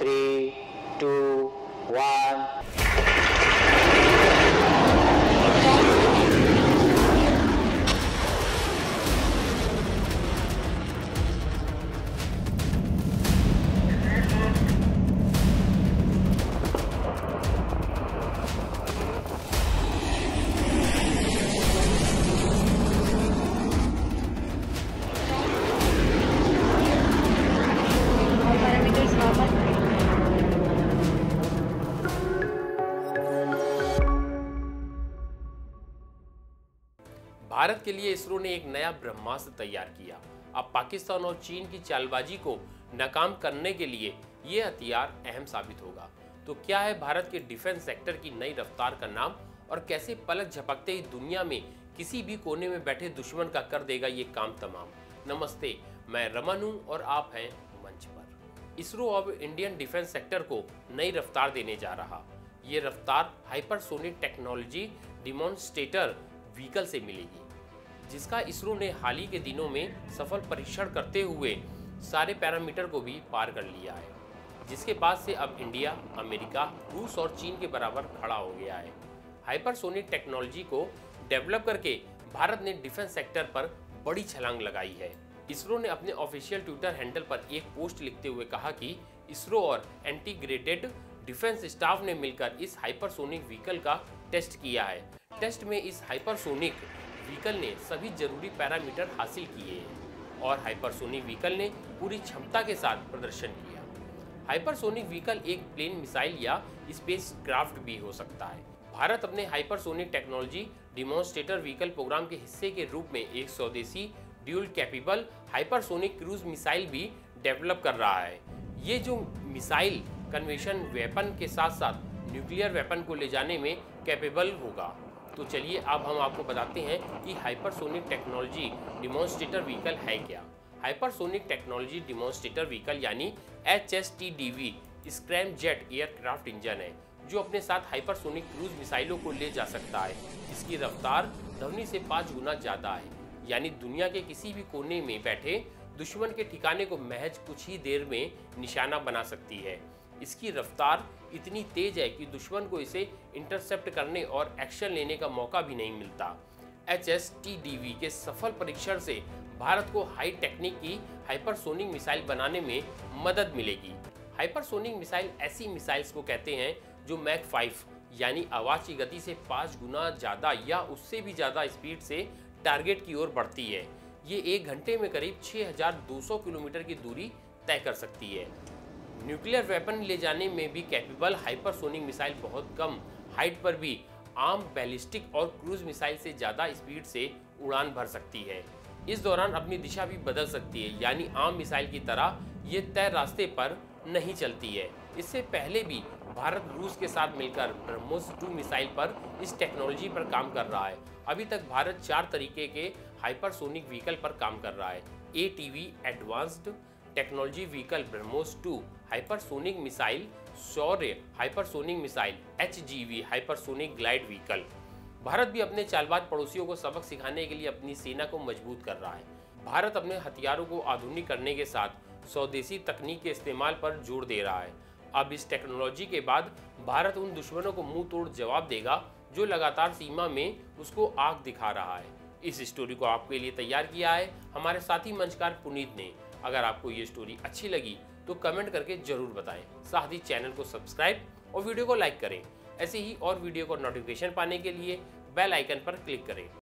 3, 2, 1। भारत के लिए इसरो ने एक नया ब्रह्मास्त्र तैयार किया। अब पाकिस्तान और चीन की चालबाजी को नाकाम करने के लिए ये हथियार अहम साबित होगा। तो क्या है भारत के डिफेंस सेक्टर की नई रफ्तार का नाम और कैसे पलक झपकते ही दुनिया में किसी भी कोने में बैठे दुश्मन का कर देगा ये काम तमाम। नमस्ते, मैं रमन हूँ और आप हैं मंच पर। इसरो अब इंडियन डिफेंस सेक्टर को नई रफ्तार देने जा रहा। ये रफ्तार हाइपरसोनिक टेक्नोलॉजी डिमोन्स्ट्रेटर व्हीकल से मिलेगी, जिसका इसरो ने हाल ही के दिनों में सफल परीक्षण करते हुए सारे पैरामीटर को भी पार कर लिया है, जिसके बाद से अब इंडिया, अमेरिका, रूस और चीन के बराबर खड़ा हो गया है। हाइपरसोनिक टेक्नोलॉजी को डेवलप करके भारत ने डिफेंस सेक्टर पर बड़ी छलांग लगाई है। इसरो ने अपने ऑफिशियल ट्विटर हैंडल पर एक पोस्ट लिखते हुए कहा कि इसरो और इंटीग्रेटेड डिफेंस स्टाफ ने मिलकर इस हाइपरसोनिक व्हीकल का टेस्ट किया है। टेस्ट में इस हाइपरसोनिक व्हीकल ने सभी जरूरी पैरामीटर हासिल किए और हाइपरसोनिक व्हीकल ने पूरी क्षमता के साथ प्रदर्शन किया। हाइपरसोनिक व्हीकल एक प्लेन मिसाइल या स्पेसक्राफ्ट भी हो सकता है। भारत अपने hypersonic technology demonstrator vehicle program के हिस्से के रूप में एक स्वदेशी dual capable hypersonic cruise missile भी डेवलप कर रहा है। ये जो मिसाइल कन्वेंशन वेपन के साथ साथ न्यूक्लियर वेपन को ले जाने में कैपेबल होगा। तो चलिए अब हम आपको बताते हैं कि हाइपरसोनिक टेक्नोलॉजी डिमोन्स्ट्रेटर व्हीकल है क्या। हाइपरसोनिक टेक्नोलॉजी डिमोन्स्ट्रेटर व्हीकल यानी HSTDV स्क्रेमजेट एयरक्राफ्ट इंजन है, जो अपने साथ हाइपरसोनिक क्रूज मिसाइलों को ले जा सकता है। इसकी रफ्तार ध्वनि से 5 गुना ज़्यादा है, यानी दुनिया के किसी भी कोने में बैठे दुश्मन के ठिकाने को महज कुछ ही देर में निशाना बना सकती है। इसकी रफ्तार इतनी तेज है कि दुश्मन को इसे इंटरसेप्ट करने और एक्शन लेने का मौका भी नहीं मिलता। HSTDV के सफल परीक्षण से भारत को हाई टेक्निक की हाइपरसोनिक मिसाइल बनाने में मदद मिलेगी। हाइपरसोनिक मिसाइल ऐसी मिसाइल्स को कहते हैं जो मैक 5 यानी आवाज की गति से 5 गुना ज़्यादा या उससे भी ज़्यादा स्पीड से टारगेट की ओर बढ़ती है। ये 1 घंटे में करीब 6200 किलोमीटर की दूरी तय कर सकती है। न्यूक्लियर वेपन ले जाने में भी कैपेबल हाइपरसोनिक मिसाइल बहुत कम हाइट पर भी आम बैलिस्टिक और क्रूज मिसाइल से ज़्यादा स्पीड से उड़ान भर सकती है। इस दौरान अपनी दिशा भी बदल सकती है, यानी आम मिसाइल की तरह ये तय रास्ते पर नहीं चलती है। इससे पहले भी भारत रूस के साथ मिलकर ब्रह्मोस 2 मिसाइल पर इस टेक्नोलॉजी पर काम कर रहा है। अभी तक भारत 4 तरीके के हाइपरसोनिक व्हीकल पर काम कर रहा है। ATV advanced technology vehicle BrahMos 2 hypersonic missile, Shaurya hypersonic missile, HGV hypersonic glide vehicle. Bharat भी अपने चालबाज पड़ोसियों को सबक सिखाने के लिए अपनी सेना को मजबूत कर रहा है। भारत अपने हथियारों को आधुनिक करने के साथ स्वदेशी तकनीक के इस्तेमाल पर जोर दे रहा है। अब इस टेक्नोलॉजी के बाद भारत उन दुश्मनों को मुंह तोड़ जवाब देगा जो लगातार सीमा में उसको आग दिखा रहा है। इस स्टोरी को आपके लिए तैयार किया है हमारे साथी मंचकार पुनीत ने। अगर आपको ये स्टोरी अच्छी लगी तो कमेंट करके जरूर बताएं। साथ ही चैनल को सब्सक्राइब और वीडियो को लाइक करें। ऐसे ही और वीडियो को नोटिफिकेशन पाने के लिए बेल आइकन पर क्लिक करें।